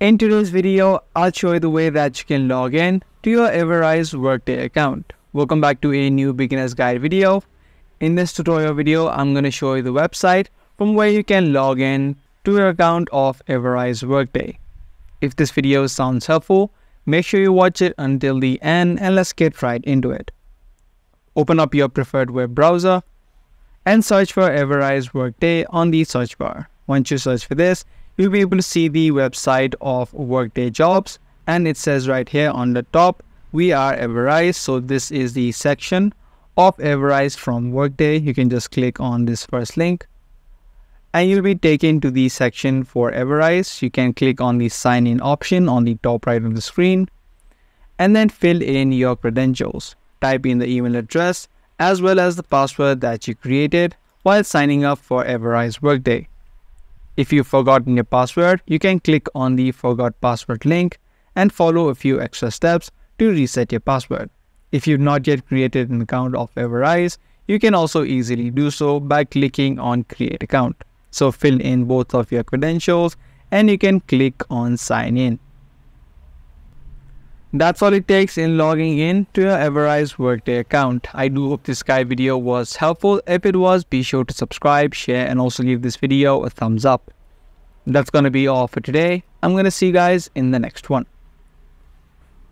In today's video, I'll show you the way that you can log in to your Everise Workday account. Welcome back to a new Beginner's Guide video. In this tutorial video, I'm going to show you the website from where you can log in to your account of Everise Workday. If this video sounds helpful, make sure you watch it until the end and let's get right into it. Open up your preferred web browser and search for Everise Workday on the search bar. Once you search for this, you'll be able to see the website of Workday Jobs, and it says right here on the top, we are Everise. So this is the section of Everise from Workday. You can just click on this first link and you'll be taken to the section for Everise. You can click on the sign in option on the top right of the screen and then fill in your credentials. Type in the email address as well as the password that you created while signing up for Everise Workday. If you've forgotten your password, you can click on the Forgot Password link and follow a few extra steps to reset your password. If you've not yet created an account of Everise, you can also easily do so by clicking on Create Account. So fill in both of your credentials and you can click on Sign In. That's all it takes in logging in to your Everise Workday account. I do hope this guide video was helpful. If it was, be sure to subscribe, share, and also give this video a thumbs up. That's going to be all for today. I'm going to see you guys in the next one.